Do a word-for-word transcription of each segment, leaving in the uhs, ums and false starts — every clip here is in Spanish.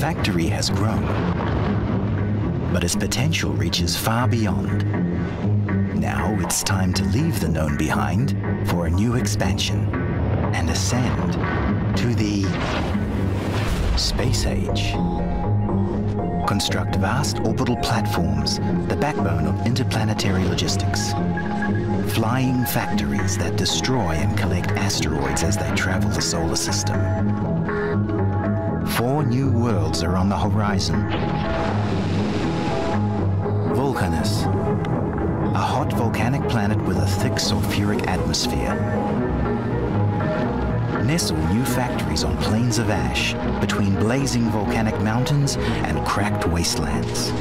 factory has grown, but its potential reaches far beyond. Now it's time to leave the known behind for a new expansion and ascend to the Space Age. Construct vast orbital platforms, the backbone of interplanetary logistics. Flying factories that destroy and collect asteroids as they travel the solar system. Four new worlds are on the horizon. Vulcanus, a hot volcanic planet with a thick sulfuric atmosphere. Nestle new factories on plains of ash between blazing volcanic mountains and cracked wastelands.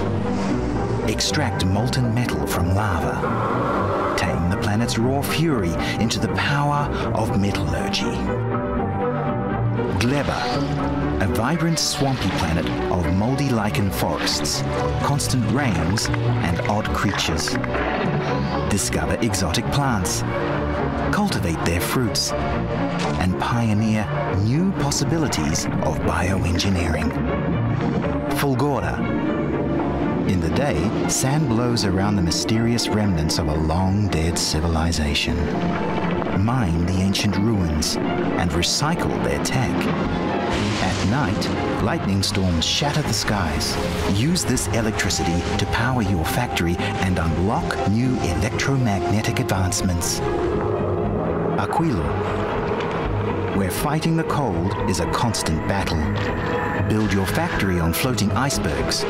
Extract molten metal from lava. Tame the planet's raw fury into the power of metallurgy. Gleba, a vibrant swampy planet of moldy lichen forests, constant rains and odd creatures. Discover exotic plants, cultivate their fruits, and pioneer new possibilities of bioengineering. Fulgora. In the day, sand blows around the mysterious remnants of a long-dead civilization. Mine the ancient ruins and recycle their tech. At night, lightning storms shatter the skies. Use this electricity to power your factory and unlock new electromagnetic advancements. Aquilo, where fighting the cold is a constant battle. Build your factory on floating icebergs.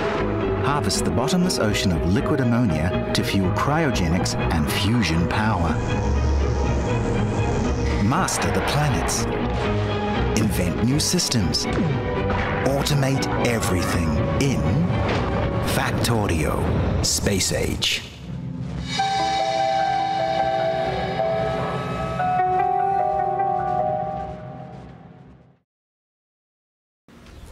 Harvest the bottomless ocean of liquid ammonia to fuel cryogenics and fusion power. Master the planets. Invent new systems. Automate everything in Factorio Space Age.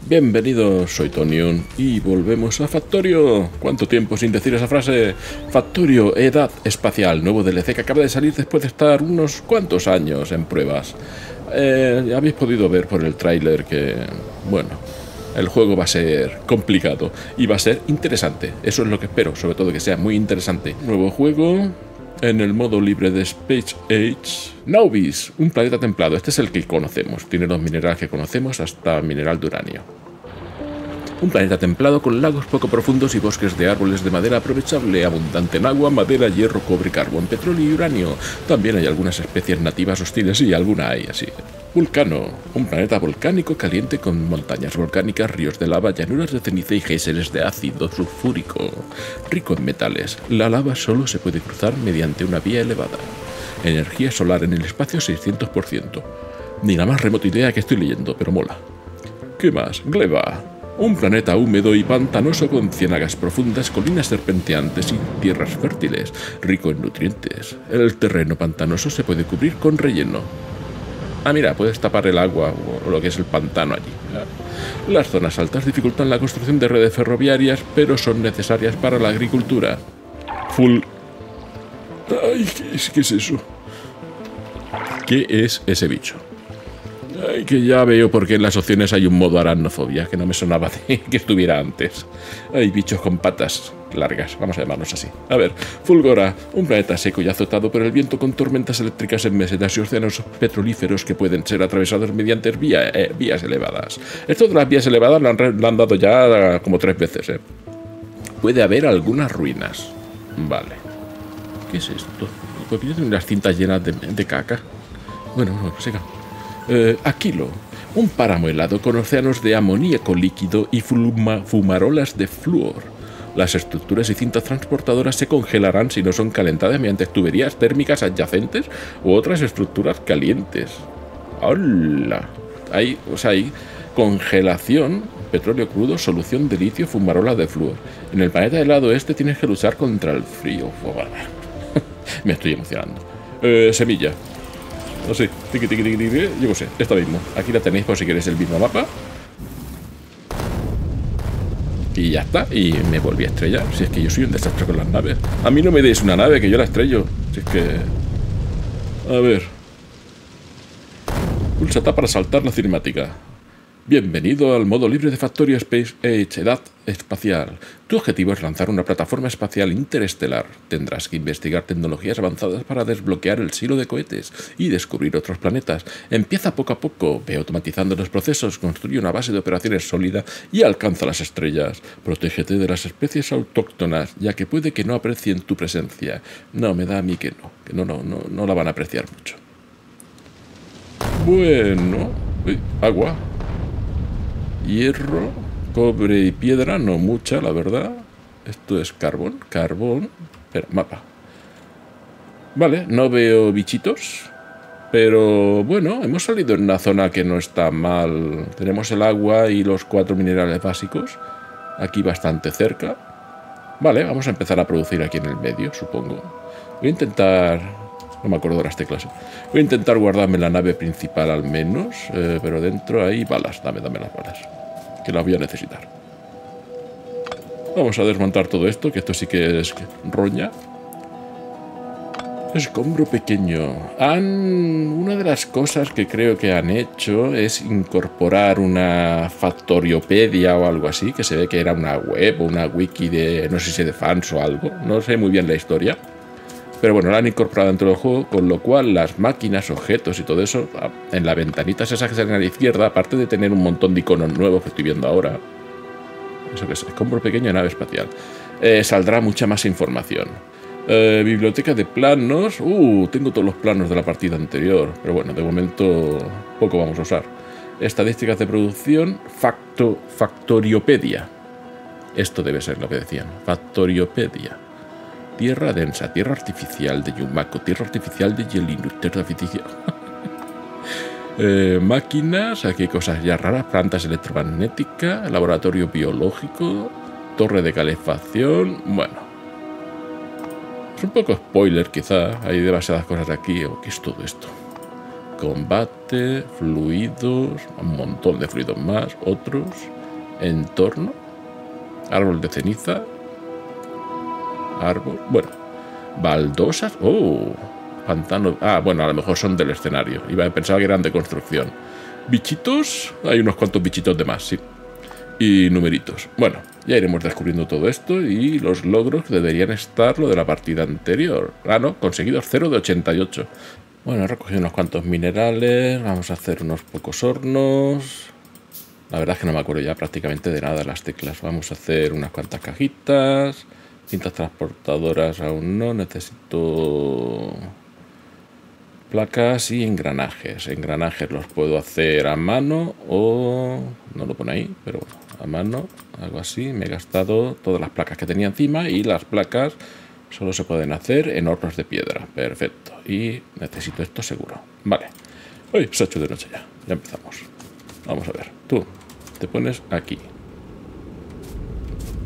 Bienvenidos, soy Tonyun y volvemos a Factorio. ¿Cuánto tiempo sin decir esa frase? Factorio, edad espacial, nuevo D L C que acaba de salir después de estar unos cuantos años en pruebas. Eh, habéis podido ver por el tráiler que, bueno, el juego va a ser complicado y va a ser interesante. Eso es lo que espero, sobre todo que sea muy interesante. Nuevo juego en el modo libre de Space Age. Nauvis, un planeta templado. Este es el que conocemos. Tiene los minerales que conocemos, hasta mineral de uranio. Un planeta templado con lagos poco profundos y bosques de árboles de madera aprovechable, abundante en agua, madera, hierro, cobre, carbón, petróleo y uranio. También hay algunas especies nativas hostiles y alguna hay así. Vulcano, un planeta volcánico caliente con montañas volcánicas, ríos de lava, llanuras de ceniza y géiseres de ácido sulfúrico. Rico en metales, la lava solo se puede cruzar mediante una vía elevada. Energía solar en el espacio seiscientos por ciento. Ni la más remota idea que estoy leyendo, pero mola. ¿Qué más? Gleba. Un planeta húmedo y pantanoso con ciénagas profundas, colinas serpenteantes y tierras fértiles, rico en nutrientes. El terreno pantanoso se puede cubrir con relleno. Ah, mira, puedes tapar el agua o lo que es el pantano allí. Las zonas altas dificultan la construcción de redes ferroviarias, pero son necesarias para la agricultura. Full... Ay, ¿qué es, qué es eso? ¿Qué es ese bicho? Ay, que ya veo por qué en las opciones hay un modo aranofobia, que no me sonaba de que estuviera antes. Hay bichos con patas largas, vamos a llamarlos así. A ver, Fulgora, un planeta seco y azotado por el viento con tormentas eléctricas en mesetas y océanos petrolíferos que pueden ser atravesados mediante vía, eh, vías elevadas. Esto de las vías elevadas lo han, lo han dado ya como tres veces, ¿eh? Puede haber algunas ruinas. Vale. ¿Qué es esto? ¿Por qué tienen las cintas llenas de, de caca? Bueno, no, seca. Eh, Aquilo, un páramo helado con océanos de amoníaco líquido y fluma, fumarolas de flúor. Las estructuras y cintas transportadoras se congelarán si no son calentadas mediante tuberías térmicas adyacentes u otras estructuras calientes. ¡Hola! Hay, o sea, hay congelación, petróleo crudo, solución de litio, fumarolas de flúor. En el planeta helado este tienes que luchar contra el frío. Me estoy emocionando. Eh, semilla. No sé, tiqui, tiqui, tiqui, tiqui, yo no sé, esta mismo. Aquí la tenéis por si queréis el mismo mapa. Y ya está, y me volví a estrellar. Si es que yo soy un desastre con las naves. A mí no me deis una nave, que yo la estrello. Si es que... A ver. Pulsa A para saltar la cinemática. Bienvenido al modo libre de Factorio Space Age, edad espacial. Tu objetivo es lanzar una plataforma espacial interestelar. Tendrás que investigar tecnologías avanzadas para desbloquear el silo de cohetes y descubrir otros planetas. Empieza poco a poco, ve automatizando los procesos, construye una base de operaciones sólida y alcanza las estrellas. Protégete de las especies autóctonas, ya que puede que no aprecien tu presencia. No, me da a mí que no, que no, no, no, no la van a apreciar mucho. Bueno... Uy, agua... Hierro, cobre y piedra, no mucha, la verdad. Esto es carbón, carbón... Espera, mapa. Vale, no veo bichitos. Pero bueno, hemos salido en una zona que no está mal. Tenemos el agua y los cuatro minerales básicos. Aquí bastante cerca. Vale, vamos a empezar a producir aquí en el medio, supongo. Voy a intentar... No me acuerdo de las teclas. Voy a intentar guardarme la nave principal al menos, eh, pero dentro hay balas. Dame, dame las balas, que las voy a necesitar. Vamos a desmontar todo esto, que esto sí que es roña. Escombro pequeño. Han... Una de las cosas que creo que han hecho es incorporar una factoriopedia o algo así, que se ve que era una web o una wiki de, no sé si de fans o algo. No sé muy bien la historia. Pero bueno, la han incorporado dentro del juego, con lo cual las máquinas, objetos y todo eso, en la ventanita esa que salen a la izquierda, aparte de tener un montón de iconos nuevos que estoy viendo ahora, eso que es, compro pequeño de nave espacial, eh, saldrá mucha más información. Eh, biblioteca de planos, uh, tengo todos los planos de la partida anterior, pero bueno, de momento poco vamos a usar. Estadísticas de producción, facto, factoriopedia, esto debe ser lo que decían, factoriopedia. Tierra densa, tierra artificial de Yumaco, tierra artificial de Yelinu, tierra artificial... eh, máquinas, aquí hay cosas ya raras, plantas electromagnéticas, laboratorio biológico, torre de calefacción... Bueno... Es un poco spoiler quizá, hay demasiadas cosas aquí, o qué es todo esto. Combate, fluidos, un montón de fluidos más, otros... Entorno, árbol de ceniza... Árbol, bueno, baldosas, oh, pantano, ah, bueno, a lo mejor son del escenario, iba a pensar que eran de construcción. Bichitos, hay unos cuantos bichitos de más, sí, y numeritos. Bueno, ya iremos descubriendo todo esto y los logros deberían estar lo de la partida anterior. Ah, no, conseguidos cero de ochenta y ocho. Bueno, he recogido unos cuantos minerales, vamos a hacer unos pocos hornos. La verdad es que no me acuerdo ya prácticamente de nada de las teclas. Vamos a hacer unas cuantas cajitas. Cintas transportadoras aún no, necesito placas y engranajes. Engranajes los puedo hacer a mano o... no lo pone ahí, pero bueno, a mano, algo así. Me he gastado todas las placas que tenía encima y las placas solo se pueden hacer en hornos de piedra. Perfecto. Y necesito esto seguro. Vale. Uy, se ha hecho de noche ya. Ya empezamos. Vamos a ver. Tú te pones aquí.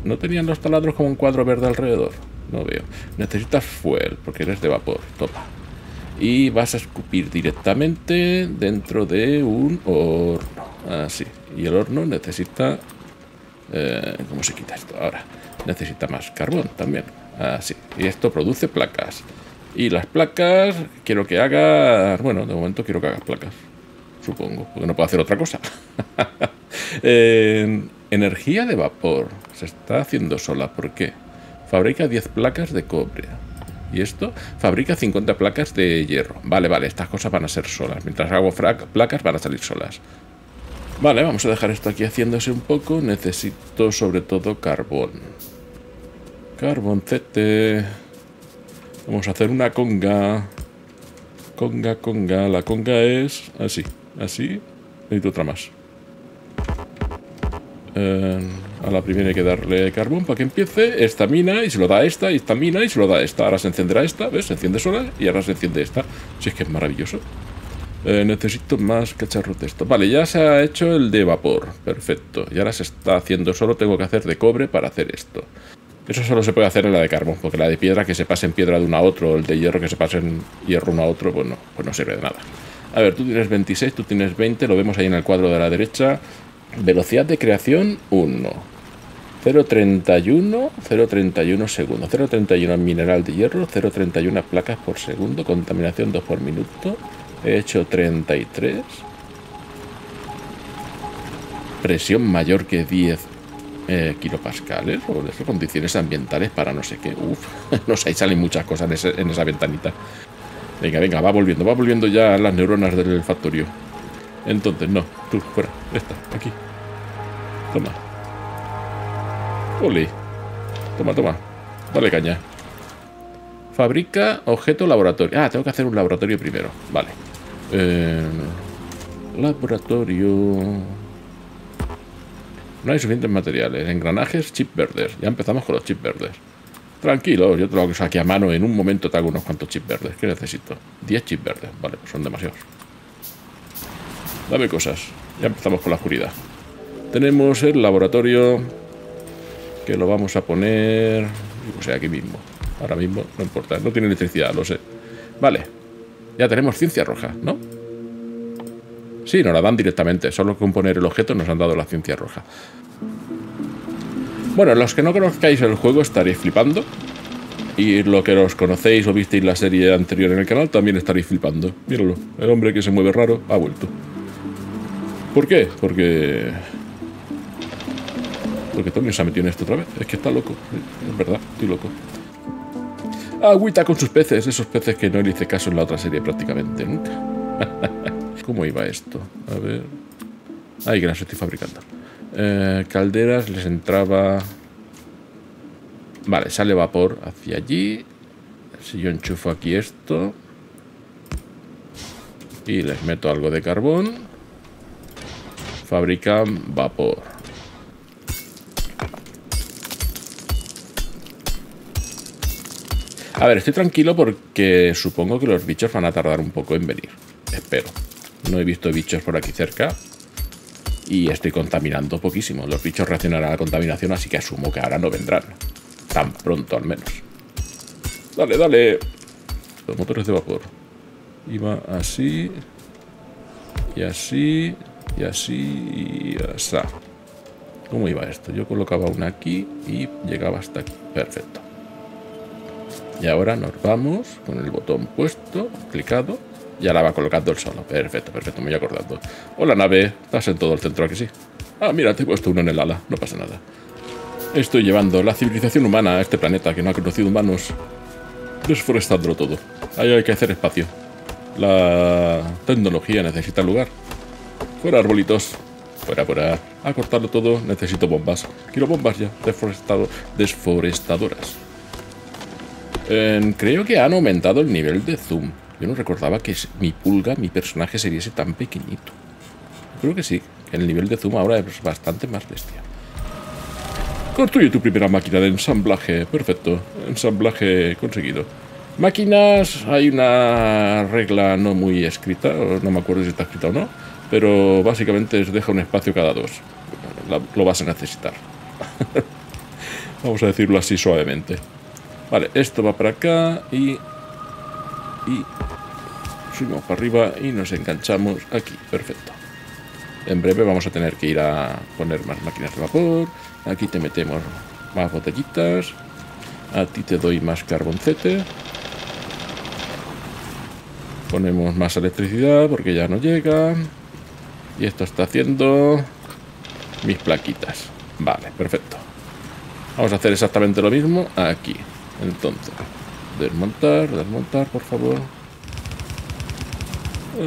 ¿No tenían los taladros como un cuadro verde alrededor? No veo. Necesitas fuel, porque eres de vapor. Toma. Y vas a escupir directamente dentro de un horno. Así. Y el horno necesita... Eh, ¿Cómo se quita esto ahora? Necesita más carbón también. Así. Y esto produce placas. Y las placas quiero que hagas... Bueno, de momento quiero que hagas placas. Supongo, porque no puedo hacer otra cosa. eh... Energía de vapor. Se está haciendo sola. ¿Por qué? Fabrica diez placas de cobre. ¿Y esto? Fabrica cincuenta placas de hierro. Vale, vale. Estas cosas van a ser solas. Mientras hago placas van a salir solas. Vale, vamos a dejar esto aquí haciéndose un poco. Necesito sobre todo carbón. Carboncete. Vamos a hacer una conga. Conga, conga. La conga es así. Así. Necesito otra más. Eh, a la primera hay que darle carbón para que empiece, estamina y se lo da esta, y estamina y se lo da esta. Ahora se encenderá esta, ¿ves? Se enciende sola y ahora se enciende esta. Si es que es maravilloso. Eh, necesito más cacharros de esto. Vale, ya se ha hecho el de vapor. Perfecto. Y ahora se está haciendo solo. Tengo que hacer de cobre para hacer esto. Eso solo se puede hacer en la de carbón, porque la de piedra que se pase en piedra de uno a otro, o el de hierro que se pase en hierro uno a otro, pues no, pues no sirve de nada. A ver, tú tienes veintiséis, tú tienes veinte, lo vemos ahí en el cuadro de la derecha. Velocidad de creación uno, cero coma treinta y uno, cero coma treinta y uno segundos, cero coma treinta y uno mineral de hierro, cero coma treinta y uno placas por segundo, contaminación dos por minuto, he hecho treinta y tres. presión mayor que diez eh, kilopascales o de condiciones ambientales para no sé qué. Uf, no sé, ahí salen muchas cosas en, ese, en esa ventanita. Venga, venga, va volviendo, va volviendo ya las neuronas del factorio. Entonces, no, tú, fuera, esta, aquí. Toma. Ole. Toma, toma. Dale caña. Fabrica objeto laboratorio. Ah, tengo que hacer un laboratorio primero. Vale. Eh, laboratorio. No hay suficientes materiales. Engranajes, chip verdes. Ya empezamos con los chips verdes. Tranquilo, yo te lo saqué a mano. En un momento te hago unos cuantos chips verdes. ¿Qué necesito? diez chips verdes. Vale, pues son demasiados. Dame cosas. Ya empezamos con la oscuridad. Tenemos el laboratorio, que lo vamos a poner, o sea, aquí mismo. Ahora mismo no importa, no tiene electricidad, lo sé. Vale, ya tenemos ciencia roja, ¿no? Sí, nos la dan directamente, solo con poner el objeto nos han dado la ciencia roja. Bueno, los que no conozcáis el juego estaréis flipando, y los que los conocéis o visteis la serie anterior en el canal también estaréis flipando. Míralo, el hombre que se mueve raro ha vuelto. ¿Por qué? Porque... Porque Tony se ha metido en esto otra vez. Es que está loco. Es verdad, estoy loco. Agüita con sus peces. Esos peces que no le hice caso en la otra serie prácticamente nunca. ¿Cómo iba esto? A ver... Ay, que las estoy fabricando. Eh, calderas, les entraba... Vale, sale vapor hacia allí. Si yo enchufo aquí esto... Y les meto algo de carbón. Fabrican vapor. A ver, estoy tranquilo porque supongo que los bichos van a tardar un poco en venir. Espero. No he visto bichos por aquí cerca. Y estoy contaminando poquísimo. Los bichos reaccionarán a la contaminación, así que asumo que ahora no vendrán. Tan pronto, al menos. ¡Dale, dale! Los motores de vapor. Iba así. Y así. Y así. Y así. ¿Cómo iba esto? Yo colocaba una aquí y llegaba hasta aquí. Perfecto. Y ahora nos vamos con el botón puesto, clicado, y ahora va colocando el solo. Perfecto, perfecto, me voy acordando. Hola, nave, estás en todo el centro, ¿a que sí? Ah, mira, te he puesto uno en el ala, no pasa nada. Estoy llevando la civilización humana a este planeta que no ha conocido humanos, desforestándolo todo. Ahí hay que hacer espacio. La tecnología necesita lugar. Fuera, arbolitos. Fuera, fuera. A cortarlo todo, necesito bombas. Quiero bombas ya, desforestado, desforestadoras. Eh, creo que han aumentado el nivel de zoom. Yo no recordaba que mi pulga, mi personaje, sería ese tan pequeñito. Creo que sí, que el nivel de zoom ahora es bastante más bestia. Construye tu primera máquina de ensamblaje. Perfecto, ensamblaje conseguido. Máquinas, hay una regla no muy escrita, no me acuerdo si está escrita o no, pero básicamente es deja un espacio cada dos. Lo vas a necesitar. Vamos a decirlo así suavemente. Vale, esto va para acá y, y subimos para arriba y nos enganchamos aquí. Perfecto. En breve vamos a tener que ir a poner más máquinas de vapor. Aquí te metemos más botellitas. A ti te doy más carboncete. Ponemos más electricidad porque ya no llega. Y esto está haciendo mis plaquitas. Vale, perfecto. Vamos a hacer exactamente lo mismo aquí. Entonces, desmontar, desmontar, por favor.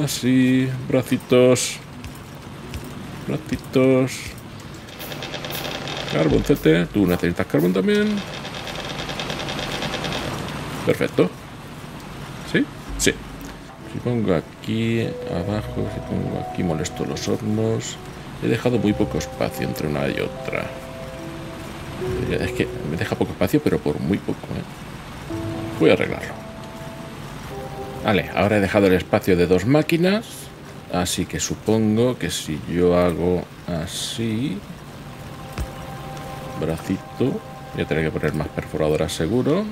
Así, bracitos. Bracitos. Carboncete. Tú necesitas carbón también. Perfecto. ¿Sí? Sí. Si pongo aquí abajo, si pongo aquí molesto los hornos. He dejado muy poco espacio entre una y otra. Es que me deja poco espacio, pero por muy poco, ¿eh? Voy a arreglarlo. Vale, ahora he dejado el espacio de dos máquinas. Así que supongo que si yo hago así... Bracito. Voy a tener que poner más perforadoras seguro.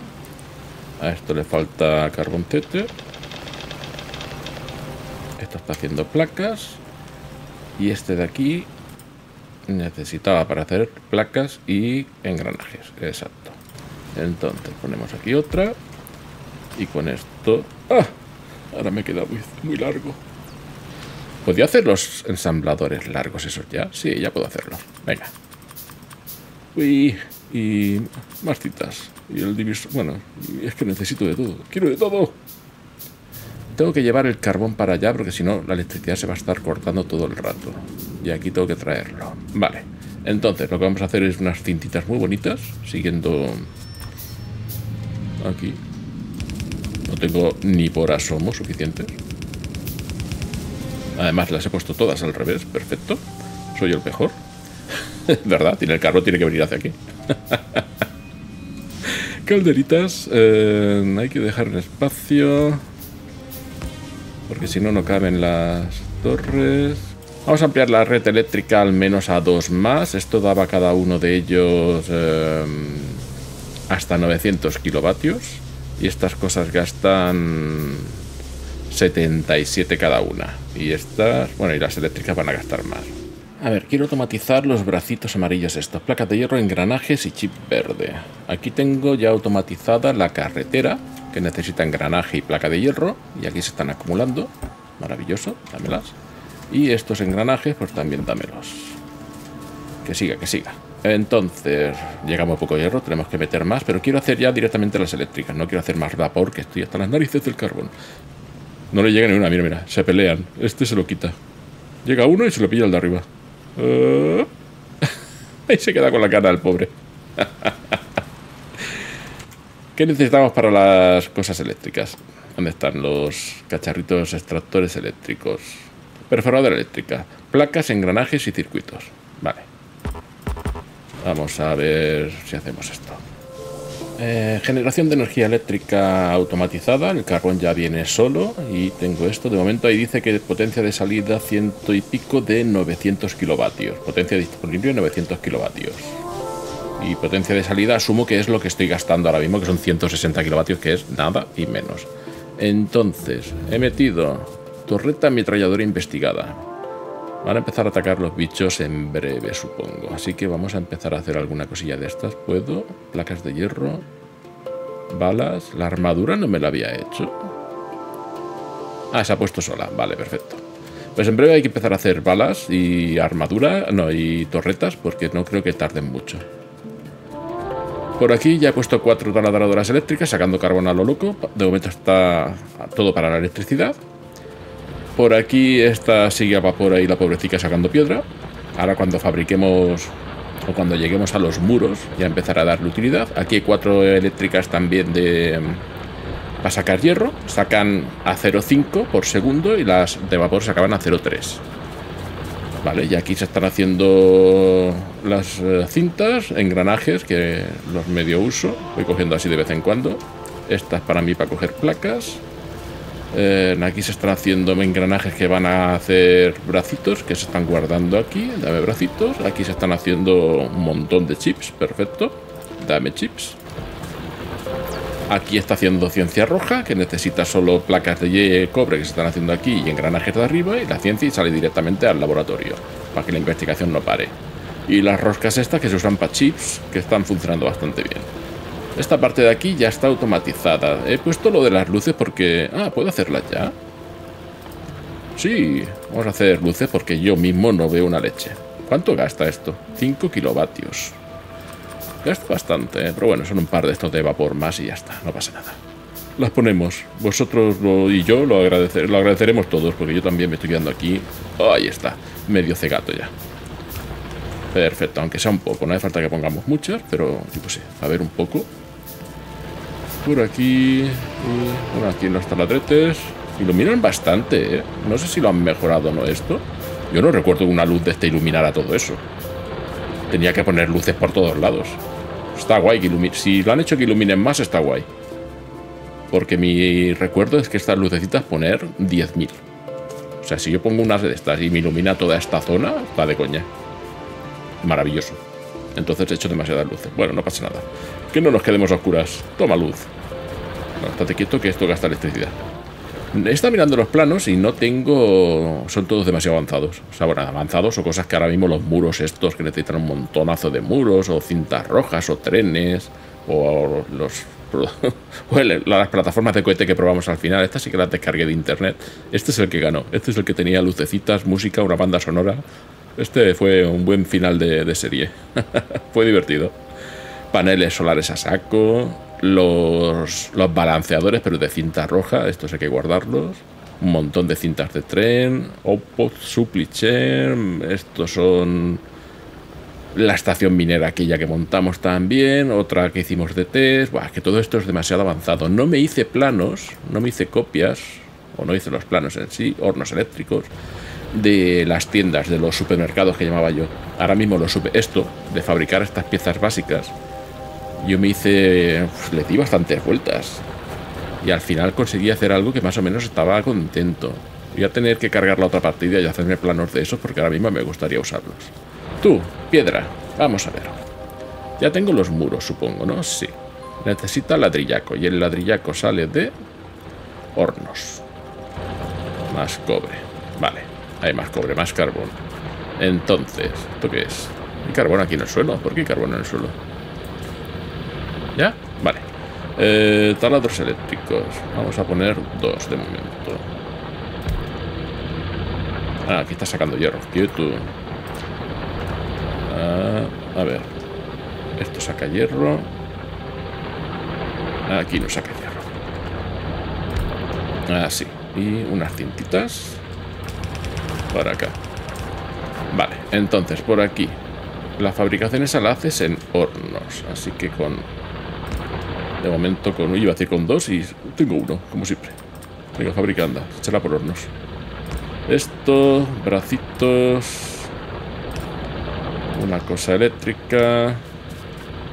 A esto le falta carboncete. Esto está haciendo placas. Y este de aquí... necesitaba para hacer placas y engranajes, exacto. Entonces ponemos aquí otra y con esto... ¡Ah! Ahora me queda muy, muy largo. ¿Podría hacer los ensambladores largos esos ya? Sí, ya puedo hacerlo. Venga. Uy, y más citas. Y el divisor... Bueno, es que necesito de todo. ¡Quiero de todo! Tengo que llevar el carbón para allá porque si no la electricidad se va a estar cortando todo el rato. Y aquí tengo que traerlo. Vale. Entonces, lo que vamos a hacer es unas cintitas muy bonitas. Siguiendo... Aquí. No tengo ni por asomo suficientes. Además, las he puesto todas al revés. Perfecto. Soy el mejor. ¿Verdad? El carbón tiene que venir hacia aquí. Calderitas. Eh, hay que dejar el espacio. Porque si no, no caben las torres. Vamos a ampliar la red eléctrica al menos a dos más. Esto daba cada uno de ellos eh, hasta novecientos kilovatios. Y estas cosas gastan setenta y siete cada una. Y estas, bueno, y las eléctricas van a gastar más. A ver, quiero automatizar los bracitos amarillos estos. Placas de hierro, engranajes y chip verde. Aquí tengo ya automatizada la carretera, que necesita engranaje y placa de hierro. Y aquí se están acumulando. Maravilloso, dámelas. Y estos engranajes, pues también dámelos. Que siga, que siga. Entonces, llegamos a poco hierro, tenemos que meter más. Pero quiero hacer ya directamente las eléctricas. No quiero hacer más vapor, que estoy hasta las narices del carbón. No le llega ni una, mira, mira. Se pelean. Este se lo quita. Llega uno y se lo pilla el de arriba. Uh... Ahí se queda con la cara del pobre. ¿Qué necesitamos para las cosas eléctricas? ¿Dónde están los cacharritos extractores eléctricos? Perforadora eléctrica. Placas, engranajes y circuitos. Vale. Vamos a ver si hacemos esto. Eh, generación de energía eléctrica automatizada. El carbón ya viene solo. Y tengo esto. De momento ahí dice que potencia de salida ciento y pico de novecientos kilovatios. Potencia disponible novecientos kilovatios. Y potencia de salida asumo que es lo que estoy gastando ahora mismo, que son ciento sesenta kilovatios, que es nada y menos. Entonces, he metido... Torreta ametralladora investigada. Van a empezar a atacar los bichos en breve, supongo. Así que vamos a empezar a hacer alguna cosilla de estas. ¿Puedo? Placas de hierro. Balas. La armadura no me la había hecho. Ah, se ha puesto sola. Vale, perfecto. Pues en breve hay que empezar a hacer balas y armadura. No, y torretas, porque no creo que tarden mucho. Por aquí ya he puesto cuatro taladradoras eléctricas, sacando carbón a lo loco. De momento está todo para la electricidad. Por aquí esta sigue a vapor ahí, la pobrecita, sacando piedra. Ahora cuando fabriquemos o cuando lleguemos a los muros ya empezará a darle utilidad. Aquí hay cuatro eléctricas también de para sacar hierro. Sacan a cero coma cinco por segundo y las de vapor sacaban a cero coma tres. Vale, y aquí se están haciendo las cintas, engranajes, que los medio uso. Voy cogiendo así de vez en cuando. Estas para mí para coger placas. Eh, aquí se están haciendo engranajes que van a hacer bracitos, que se están guardando aquí. Dame bracitos. Aquí se están haciendo un montón de chips. Perfecto. Dame chips. Aquí está haciendo ciencia roja, que necesita solo placas de cobre, que se están haciendo aquí, y engranajes de arriba. Y la ciencia y sale directamente al laboratorio, para que la investigación no pare. Y las roscas estas que se usan para chips, que están funcionando bastante bien. Esta parte de aquí ya está automatizada. He puesto lo de las luces porque... Ah, ¿puedo hacerlas ya? Sí, vamos a hacer luces porque yo mismo no veo una leche. ¿Cuánto gasta esto? cinco kilovatios. Gasta bastante, ¿eh? Pero bueno, son un par de estos de vapor más y ya está, no pasa nada. Las ponemos. Vosotros lo, y yo lo, agradecer, lo agradeceremos todos, porque yo también me estoy quedando aquí. Oh, ahí está, medio cegato ya. Perfecto, aunque sea un poco. No hace falta que pongamos muchas, pero tipo sí, a ver un poco. Por aquí... Bueno, aquí en los taladretes. Iluminan bastante, ¿eh? No sé si lo han mejorado o no esto. Yo no recuerdo una luz de este iluminar a todo eso. Tenía que poner luces por todos lados. Está guay que iluminen. Si lo han hecho que iluminen más, está guay. Porque mi recuerdo es que estas lucecitas poner diez mil. O sea, si yo pongo unas de estas y me ilumina toda esta zona, está de coña. Maravilloso. Entonces he hecho demasiadas luces. Bueno, no pasa nada. Que no nos quedemos a oscuras. Toma luz. No, estate quieto que esto gasta electricidad. He estado mirando los planos y no tengo... Son todos demasiado avanzados. O sea, bueno, avanzados o cosas que ahora mismo los muros estos que necesitan un montonazo de muros o cintas rojas o trenes o los las plataformas de cohete que probamos al final. Estas sí que las descargué de internet. Este es el que ganó. Este es el que tenía lucecitas, música, una banda sonora. Este fue un buen final de, de serie. Fue divertido. Paneles solares a saco. Los, los balanceadores, pero de cinta roja. Estos hay que guardarlos. Un montón de cintas de tren. Opod, supply chain. Estos son... La estación minera aquella que montamos también, otra que hicimos de test. Buah, es que todo esto es demasiado avanzado. No me hice planos, no me hice copias, o no hice los planos en sí, hornos eléctricos, de las tiendas, de los supermercados que llamaba yo. Ahora mismo lo supe, esto, de fabricar estas piezas básicas, yo me hice, pues, le di bastantes vueltas. Y al final conseguí hacer algo que más o menos estaba contento. Voy a tener que cargar la otra partida y hacerme planos de esos porque ahora mismo me gustaría usarlos. Tú, piedra, vamos a ver. Ya tengo los muros, supongo, ¿no? Sí. Necesita ladrillaco. Y el ladrillaco sale de hornos. Más cobre. Vale. Hay más cobre, más carbón. Entonces, ¿esto qué es? ¿Hay carbón aquí en el suelo? ¿Por qué hay carbón en el suelo? ¿Ya? Vale. Eh, taladros eléctricos. Vamos a poner dos de momento. Ah, aquí está sacando hierro. Quieto. Ah, a ver, esto saca hierro. Aquí no saca hierro. Así. Y unas cintitas para acá. Vale, entonces por aquí la fabricación esa la haces en hornos. Así que con... De momento con... Iba a decir con dos y tengo uno, como siempre. Venga, fabricando. Échala por hornos. Esto, bracitos... Una cosa eléctrica.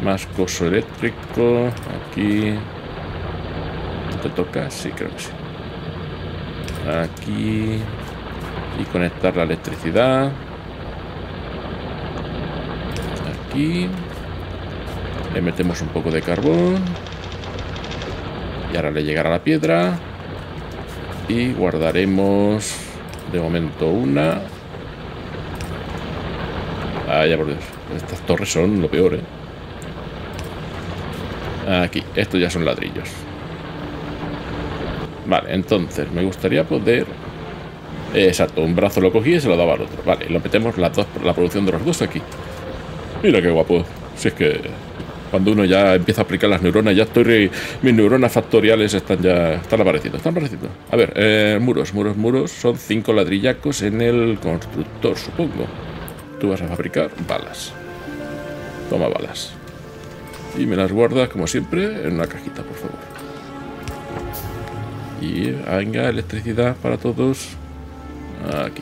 Más coso eléctrico. Aquí. ¿Te toca? Sí, creo que sí. Aquí. Y conectar la electricidad. Aquí. Le metemos un poco de carbón. Y ahora le llegará la piedra. Y guardaremos de momento una. Ah, ya por Dios. Estas torres son lo peor, ¿eh? Aquí. Estos ya son ladrillos. Vale, entonces me gustaría poder... Eh, exacto, un brazo lo cogí y se lo daba al otro. Vale, lo metemos las dos, la producción de los dos aquí. Mira qué guapo. Si es que cuando uno ya empieza a aplicar las neuronas, ya estoy... Re... Mis neuronas factoriales están ya... Están apareciendo, están apareciendo. A ver, eh, muros, muros, muros. Son cinco ladrillacos en el constructor, supongo. Tú vas a fabricar balas. Toma balas. Y me las guardas, como siempre, en una cajita, por favor. Y venga, electricidad para todos. Aquí.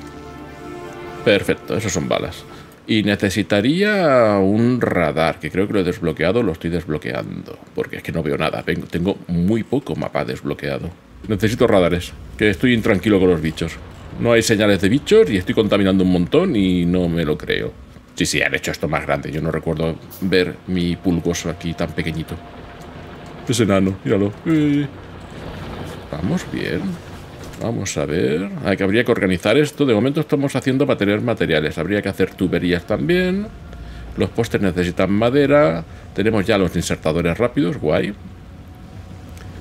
Perfecto, esos son balas. Y necesitaría un radar, que creo que lo he desbloqueado, lo estoy desbloqueando. Porque es que no veo nada, tengo muy poco mapa desbloqueado. Necesito radares, que estoy intranquilo con los bichos. No hay señales de bichos y estoy contaminando un montón y no me lo creo. Sí, sí, han hecho esto más grande. Yo no recuerdo ver mi pulgoso aquí tan pequeñito. Es enano, míralo. Eh. Vamos bien. Vamos a ver. Hay que, habría que organizar esto. De momento estamos haciendo para tener materiales. Habría que hacer tuberías también. Los postes necesitan madera. Tenemos ya los insertadores rápidos, guay.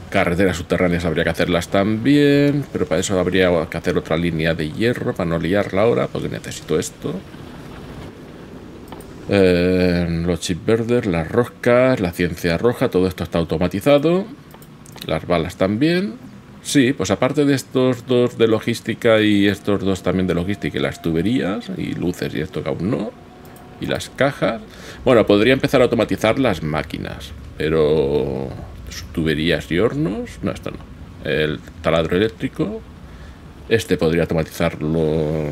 Carreteras subterráneas habría que hacerlas también, pero para eso habría que hacer otra línea de hierro, para no liarla ahora, porque necesito esto. Eh, los chips verdes, las roscas, la ciencia roja, todo esto está automatizado. Las balas también. Sí, pues aparte de estos dos de logística y estos dos también de logística y las tuberías y luces y esto que aún no. Y las cajas. Bueno, podría empezar a automatizar las máquinas, pero... Tuberías y hornos. No, esto no. El taladro eléctrico. Este podría automatizarlo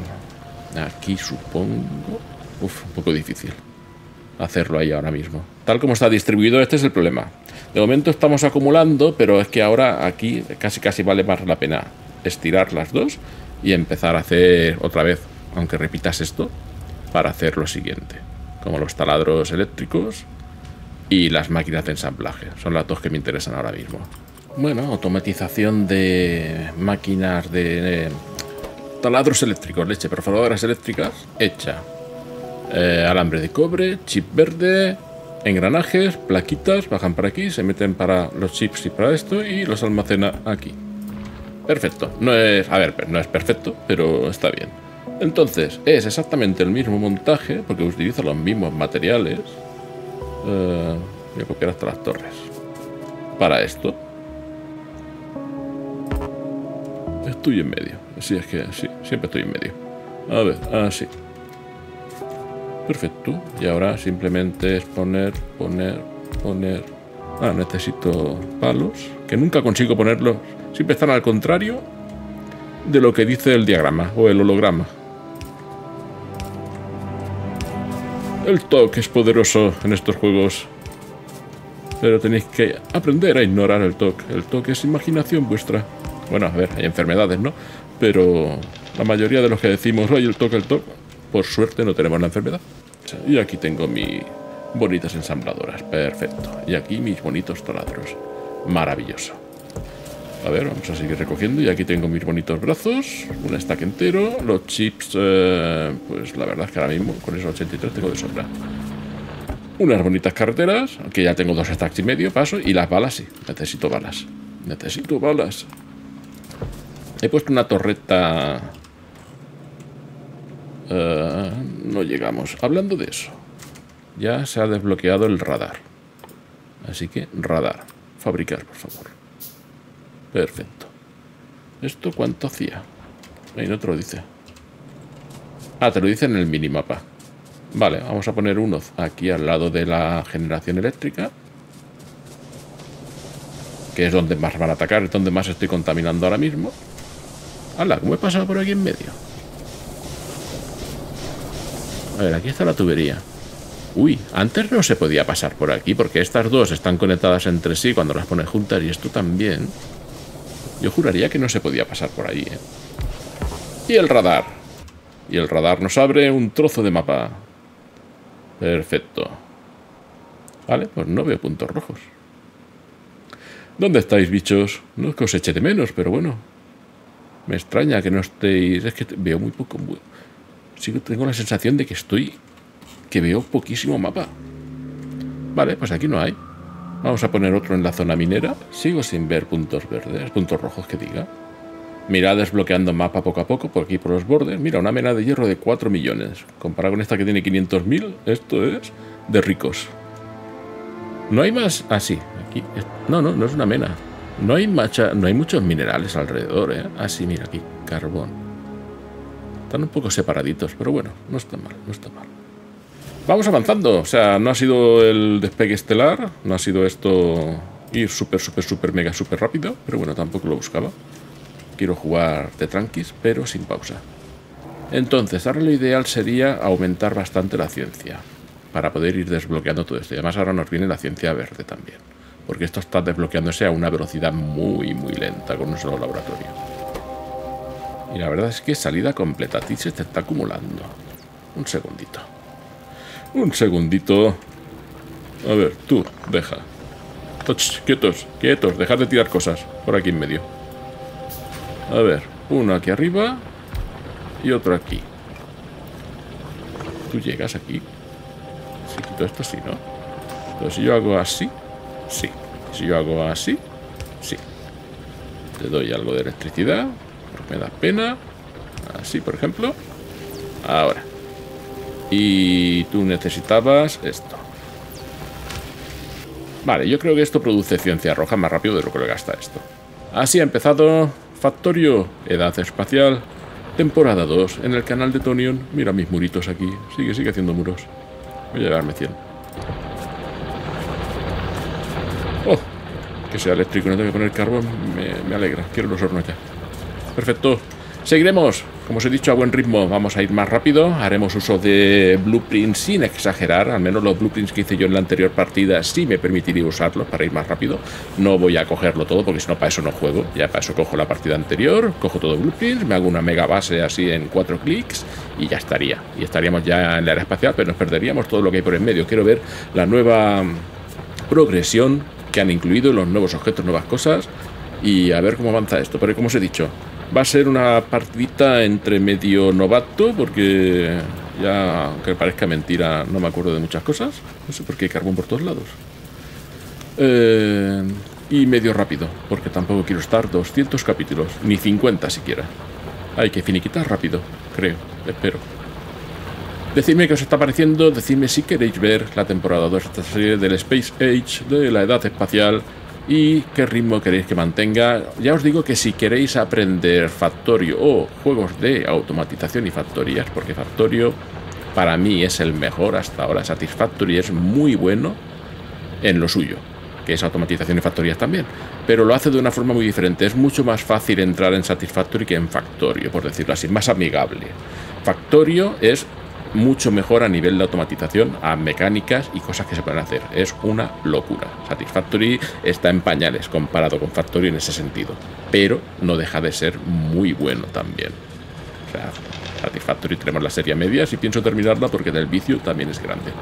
aquí, supongo. Uf, un poco difícil hacerlo ahí ahora mismo. Tal como está distribuido, este es el problema. De momento estamos acumulando, pero es que ahora aquí casi casi vale más la pena estirar las dos y empezar a hacer otra vez, aunque repitas esto, para hacer lo siguiente. Como los taladros eléctricos. Y las máquinas de ensamblaje. Son las dos que me interesan ahora mismo. Bueno, automatización de máquinas de... Eh, taladros eléctricos, leche, perforadoras eléctricas, hecha. Eh, alambre de cobre, chip verde, engranajes, plaquitas, bajan para aquí, se meten para los chips y para esto y los almacena aquí. Perfecto. No es, a ver, no es perfecto, pero está bien. Entonces, es exactamente el mismo montaje, porque utiliza los mismos materiales. Uh, voy a copiar hasta las torres. Para esto. Estoy en medio. Así es que sí, siempre estoy en medio. A ver, así. Perfecto. Y ahora simplemente es poner, poner, poner... Ah, necesito palos. Que nunca consigo ponerlos. Siempre están al contrario de lo que dice el diagrama o el holograma. El toque es poderoso en estos juegos. Pero tenéis que aprender a ignorar el toque. El toque es imaginación vuestra. Bueno, a ver, hay enfermedades, ¿no? Pero la mayoría de los que decimos, oye, el toque, el toque, por suerte no tenemos la enfermedad. Y aquí tengo mis bonitas ensambladoras. Perfecto. Y aquí mis bonitos taladros. Maravilloso. A ver, vamos a seguir recogiendo. Y aquí tengo mis bonitos brazos. Un stack entero. Los chips, eh, pues la verdad es que ahora mismo con esos ochenta y tres tengo de sobra. Unas bonitas carreteras. Aquí ya tengo dos stacks y medio, paso. Y las balas, sí. Necesito balas. Necesito balas. He puesto una torreta... Uh, no llegamos. Hablando de eso, ya se ha desbloqueado el radar. Así que radar. Fabricar, por favor. Perfecto. ¿Esto cuánto hacía? Ahí no te lo dice. Ah, te lo dice en el minimapa. Vale, vamos a poner uno aquí al lado de la generación eléctrica, que es donde más van a atacar, es donde más estoy contaminando ahora mismo. ¡Hala! ¿Cómo he pasado por aquí en medio? A ver, aquí está la tubería. Uy, antes no se podía pasar por aquí, porque estas dos están conectadas entre sí cuando las pones juntas, y esto también. Yo juraría que no se podía pasar por ahí, ¿eh? Y el radar. Y el radar nos abre un trozo de mapa. Perfecto. Vale, pues no veo puntos rojos. ¿Dónde estáis, bichos? No es que os eche de menos, pero bueno. Me extraña que no estéis... Es que veo muy poco... Muy... Sí que tengo la sensación de que estoy... Que veo poquísimo mapa. Vale, pues aquí no hay. Vamos a poner otro en la zona minera. Sigo sin ver puntos verdes, puntos rojos que diga. Mira, desbloqueando mapa poco a poco, por aquí por los bordes. Mira, una mena de hierro de cuatro millones. Comparado con esta que tiene quinientos mil, esto es de ricos. No hay más... Ah, sí, aquí. No, no, no es una mena. No hay, macha... no hay muchos minerales alrededor, ¿eh? Ah, sí, mira, aquí, carbón. Están un poco separaditos, pero bueno, no está mal, no está mal. Vamos avanzando, o sea, no ha sido el despegue estelar, no ha sido esto ir súper, súper, súper, mega, súper rápido, pero bueno, tampoco lo buscaba. Quiero jugar de tranquis, pero sin pausa. Entonces, ahora lo ideal sería aumentar bastante la ciencia, para poder ir desbloqueando todo esto. Y además ahora nos viene la ciencia verde también, porque esto está desbloqueándose a una velocidad muy, muy lenta con un solo laboratorio. Y la verdad es que salida completa. Ti se te está acumulando. Un segundito. Un segundito. A ver, tú, deja. Toch, quietos, quietos. Dejad de tirar cosas. Por aquí en medio. A ver, uno aquí arriba. Y otro aquí. Tú llegas aquí. Si quito esto, sí, ¿no? Pero si yo hago así, sí. Si yo hago así, sí. Te doy algo de electricidad. Me da pena. Así, por ejemplo. Ahora. Y tú necesitabas esto. Vale, yo creo que esto produce ciencia roja más rápido de lo que lo gasta esto. Así ha empezado Factorio Edad Espacial, temporada dos, en el canal de Tonyun. Mira mis muritos aquí. Sigue, sigue haciendo muros. Voy a llevarme cien. Oh, que sea eléctrico, no tengo que poner carbón. Me, me alegra. Quiero los hornos ya. Perfecto. Seguiremos, como os he dicho, a buen ritmo. Vamos a ir más rápido. Haremos uso de blueprints sin exagerar. Al menos los blueprints que hice yo en la anterior partida sí me permitiría usarlos para ir más rápido. No voy a cogerlo todo porque si no, para eso no juego. Ya para eso cojo la partida anterior, cojo todo blueprints, me hago una mega base así en cuatro clics y ya estaría. Y estaríamos ya en la era espacial, pero nos perderíamos todo lo que hay por en medio. Quiero ver la nueva progresión que han incluido, los nuevos objetos, nuevas cosas y a ver cómo avanza esto. Pero como os he dicho... Va a ser una partidita entre medio novato, porque Ya, aunque parezca mentira, no me acuerdo de muchas cosas. No sé por qué hay carbón por todos lados. Eh, y medio rápido, porque tampoco quiero estar doscientos capítulos, ni cincuenta siquiera. Hay que finiquitar rápido, creo, espero. Decidme qué os está pareciendo, decidme si queréis ver la temporada dos de esta serie del Space Age, de la edad espacial, y qué ritmo queréis que mantenga. Ya os digo que si queréis aprender Factorio o juegos de automatización y factorías, porque Factorio para mí es el mejor hasta ahora, Satisfactory es muy bueno en lo suyo, que es automatización y factorías también, pero lo hace de una forma muy diferente. Es mucho más fácil entrar en Satisfactory que en Factorio, por decirlo así, más amigable. Factorio es mucho mejor a nivel de automatización, a mecánicas y cosas que se pueden hacer. Es una locura. Satisfactory está en pañales comparado con Factorio en ese sentido, pero no deja de ser muy bueno también. O sea, Satisfactory tenemos la serie a medias y pienso terminarla porque del vicio también es grande.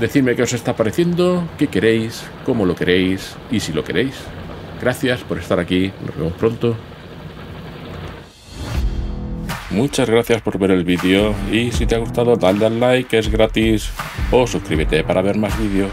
Decidme qué os está pareciendo, qué queréis, cómo lo queréis y si lo queréis. Gracias por estar aquí, nos vemos pronto. Muchas gracias por ver el vídeo y si te ha gustado dale al like, que es gratis, o suscríbete para ver más vídeos.